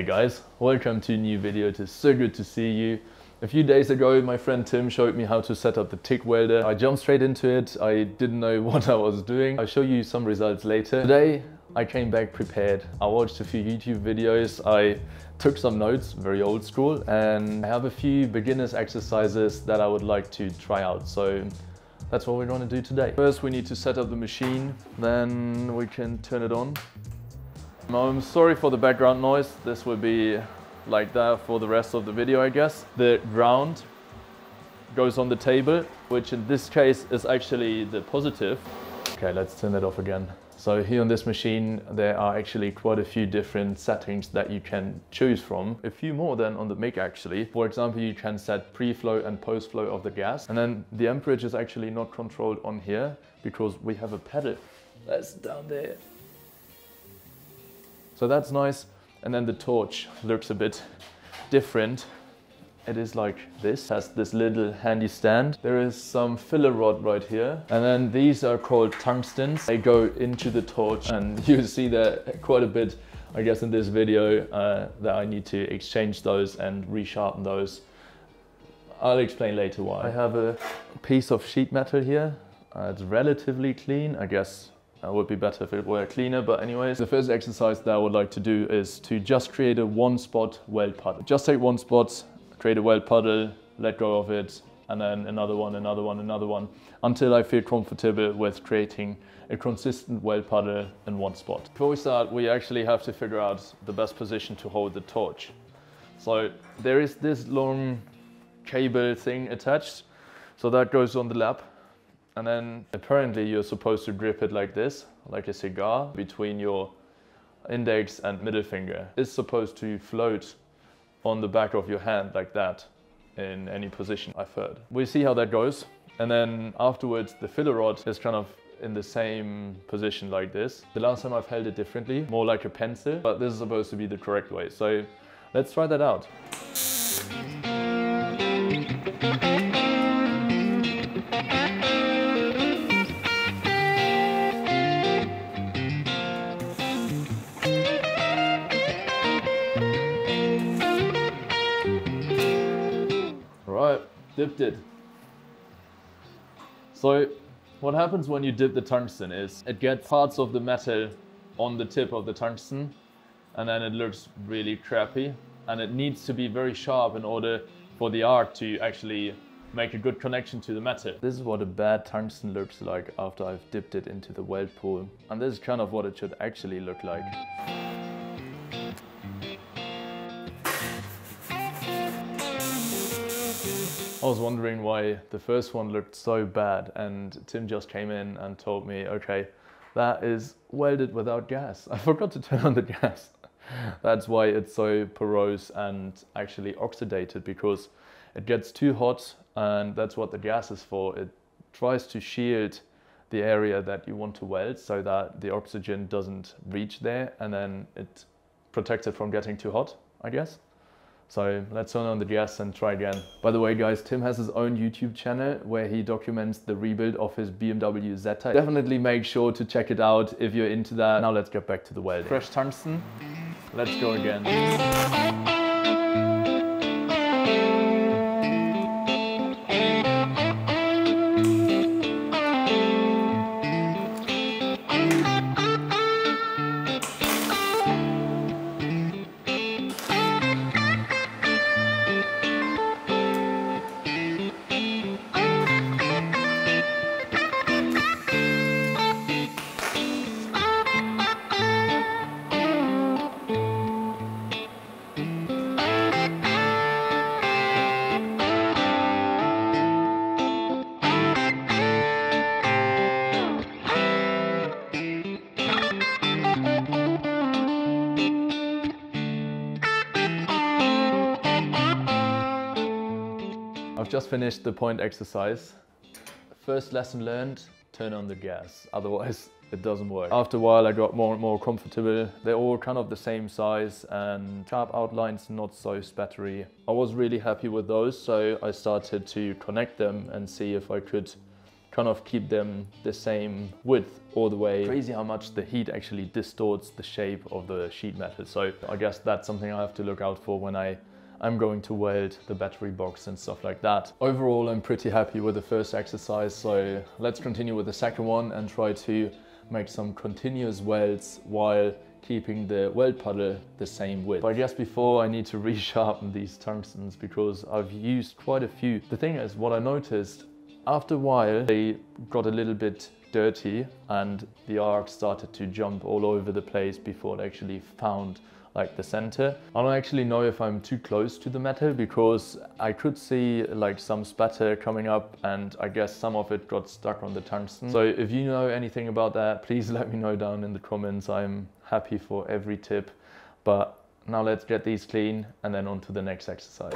Hey guys, welcome to a new video. It is so good to see you. A few days ago my friend Tim showed me how to set up the TIG welder. I jumped straight into it. I didn't know what I was doing. I'll show you some results later. Today I came back prepared. I watched a few YouTube videos. I took some notes, very old school, and I have a few beginners exercises that I would like to try out. So that's what we're going to do today. First we need to set up the machine, then we can turn it on. I'm sorry for the background noise. This will be like that for the rest of the video, I guess. The ground goes on the table, which in this case is actually the positive. Okay, let's turn that off again. So here on this machine, there are actually quite a few different settings that you can choose from. A few more than on the MiG actually. For example, you can set pre-flow and post-flow of the gas. And then the amperage is actually not controlled on here because we have a pedal that's down there. So that's nice. And then the torch looks a bit different. It is like this, has this little handy stand. There is some filler rod right here. And then these are called tungstens. They go into the torch, and you see that quite a bit, I guess, in this video that I need to exchange those and resharpen those. I'll explain later why. I have a piece of sheet metal here. It's relatively clean, I guess. It would be better if it were cleaner, but anyways. The first exercise that I would like to do is to just create a one spot weld puddle. Just take one spot, create a weld puddle, let go of it, and then another one, until I feel comfortable with creating a consistent weld puddle in one spot. Before we start, we actually have to figure out the best position to hold the torch. So there is this long cable thing attached, so that goes on the lap. And then apparently you're supposed to grip it like this, like a cigar, between your index and middle finger. It's supposed to float on the back of your hand like that in any position, I've heard. We'll see how that goes. And then afterwards the filler rod is kind of in the same position like this. The last time I've held it differently, more like a pencil, but this is supposed to be the correct way. So let's try that out. Dipped it. So what happens when you dip the tungsten is it gets parts of the metal on the tip of the tungsten, and then it looks really crappy, and it needs to be very sharp in order for the arc to actually make a good connection to the metal. This is what a bad tungsten looks like after I've dipped it into the weld pool, and this is kind of what it should actually look like. I was wondering why the first one looked so bad, and Tim just came in and told me, okay, that is welded without gas. I forgot to turn on the gas. That's why it's so porous and actually oxidated, because it gets too hot, and that's what the gas is for. It tries to shield the area that you want to weld so that the oxygen doesn't reach there, and then it protects it from getting too hot, I guess. So let's turn on the gas and try again. By the way guys, Tim has his own YouTube channel where he documents the rebuild of his BMW Zeta. Definitely make sure to check it out if you're into that. Now let's get back to the welding. Fresh tungsten, let's go again. Just finished the point exercise. First lesson learned, turn on the gas, otherwise it doesn't work. After a while I got more and more comfortable. They're all kind of the same size and sharp outlines, not so spattery. I was really happy with those, so I started to connect them and see if I could kind of keep them the same width all the way. Crazy how much the heat actually distorts the shape of the sheet metal. So I guess that's something I have to look out for when I'm going to weld the battery box and stuff like that. Overall, I'm pretty happy with the first exercise, so let's continue with the second one and try to make some continuous welds while keeping the weld puddle the same width. But just before, I need to resharpen these tungstens because I've used quite a few. The thing is, what I noticed, after a while, they got a little bit dirty and the arc started to jump all over the place before it actually found like the center. I don't actually know if I'm too close to the metal because I could see like some spatter coming up, and I guess some of it got stuck on the tungsten. So if you know anything about that, please let me know down in the comments. I'm happy for every tip. But now let's get these clean and then on to the next exercise.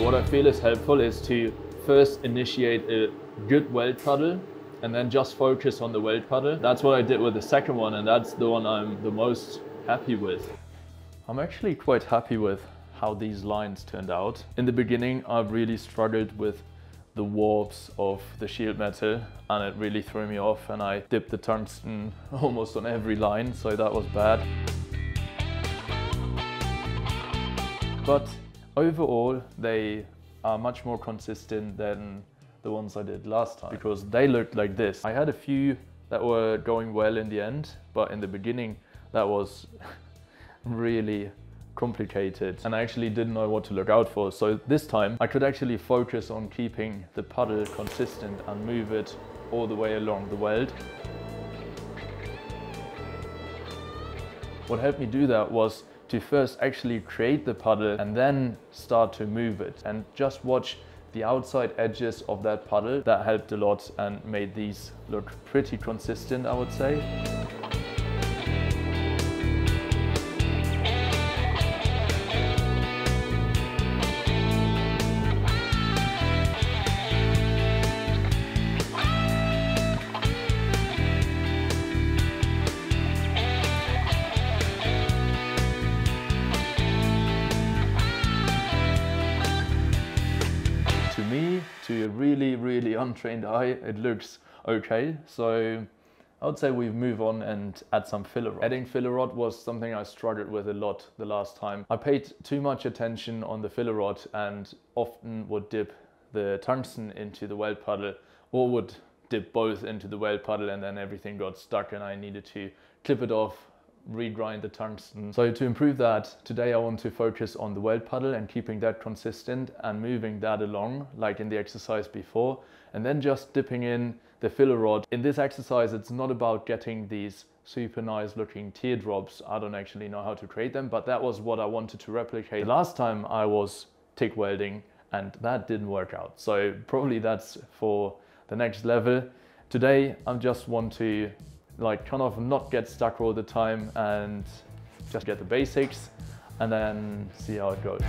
What I feel is helpful is to first initiate a good weld puddle and then just focus on the weld puddle. That's what I did with the second one, and that's the one I'm the most happy with. I'm actually quite happy with how these lines turned out. In the beginning, I've really struggled with the warps of the shield metal, and it really threw me off, and I dipped the tungsten almost on every line, so that was bad. But overall, they are much more consistent than the ones I did last time because they looked like this. I had a few that were going well in the end, but in the beginning that was really complicated and I actually didn't know what to look out for. So this time I could actually focus on keeping the puddle consistent and move it all the way along the weld. What helped me do that was to first actually create the puddle and then start to move it, and just watch the outside edges of that puddle. That helped a lot and made these look pretty consistent, I would say. To a really, really untrained eye, it looks okay. So I would say we move on and add some filler rod. Adding filler rod was something I struggled with a lot the last time. I paid too much attention on the filler rod and often would dip the tungsten into the weld puddle, or would dip both into the weld puddle, and then everything got stuck and I needed to clip it off, regrind the tungsten. So to improve that, today I want to focus on the weld puddle and keeping that consistent and moving that along like in the exercise before, and then just dipping in the filler rod. In this exercise, it's not about getting these super nice looking teardrops. I don't actually know how to create them, but that was what I wanted to replicate. The last time I was TIG welding and that didn't work out. So probably that's for the next level. Today I just want to like kind of not get stuck all the time and just get the basics and then see how it goes.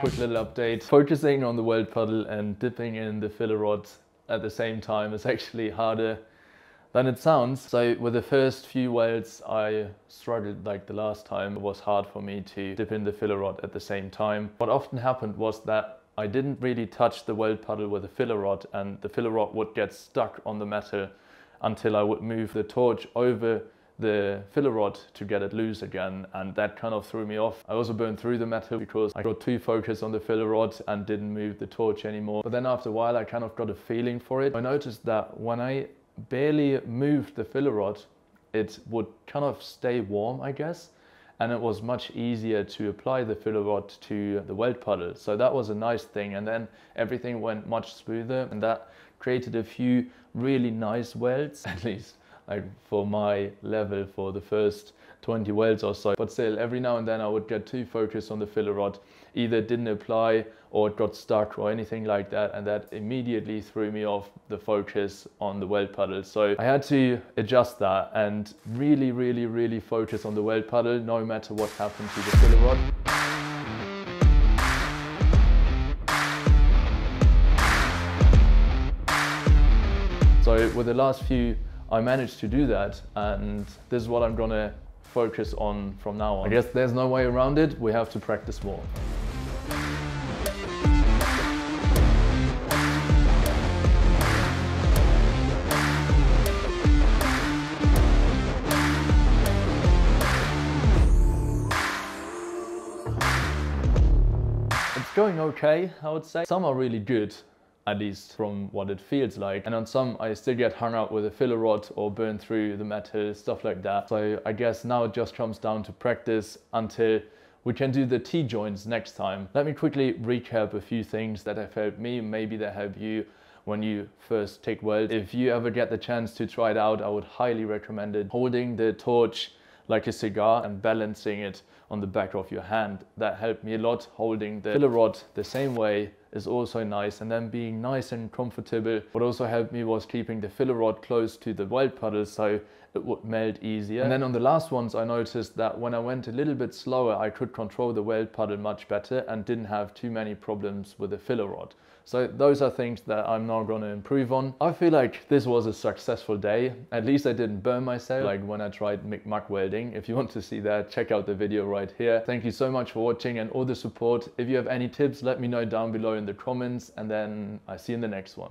Quick little update. Focusing on the weld puddle and dipping in the filler rod at the same time is actually harder than it sounds. So with the first few welds, I struggled like the last time. It was hard for me to dip in the filler rod at the same time. What often happened was that I didn't really touch the weld puddle with a filler rod, and the filler rod would get stuck on the metal until I would move the torch over the filler rod to get it loose again, and that kind of threw me off. I also burned through the metal because I got too focused on the filler rod and didn't move the torch anymore. But then after a while I kind of got a feeling for it. I noticed that when I barely moved the filler rod, it would kind of stay warm, I guess, and it was much easier to apply the filler rod to the weld puddle. So that was a nice thing, and then everything went much smoother, and that created a few really nice welds, at least like for my level, for the first 20 welds or so. But still, every now and then I would get too focused on the filler rod, either didn't apply or it got stuck or anything like that, and that immediately threw me off the focus on the weld puddle. So I had to adjust that and really, really, really focus on the weld puddle no matter what happened to the filler rod. So with the last few, I managed to do that, and this is what I'm gonna focus on from now on. I guess there's no way around it. We have to practice more. It's going okay, I would say. Some are really good, at least from what it feels like, and on some I still get hung up with a filler rod or burn through the metal, stuff like that. So I guess now it just comes down to practice until we can do the T-joints next time. Let me quickly recap a few things that have helped me, maybe they help you when you first TIG weld. If you ever get the chance to try it out, I would highly recommend it. Holding the torch like a cigar and balancing it on the back of your hand, that helped me a lot. Holding the filler rod the same way is also nice, and then being nice and comfortable. What also helped me was keeping the filler rod close to the weld puddle so it would melt easier. And then on the last ones I noticed that when I went a little bit slower I could control the weld puddle much better and didn't have too many problems with the filler rod. So those are things that I'm now going to improve on. I feel like this was a successful day. At least I didn't burn myself like when I tried MiG welding. If you want to see that, check out the video right here. Thank you so much for watching and all the support. If you have any tips, let me know down below in the comments, and then I see you in the next one.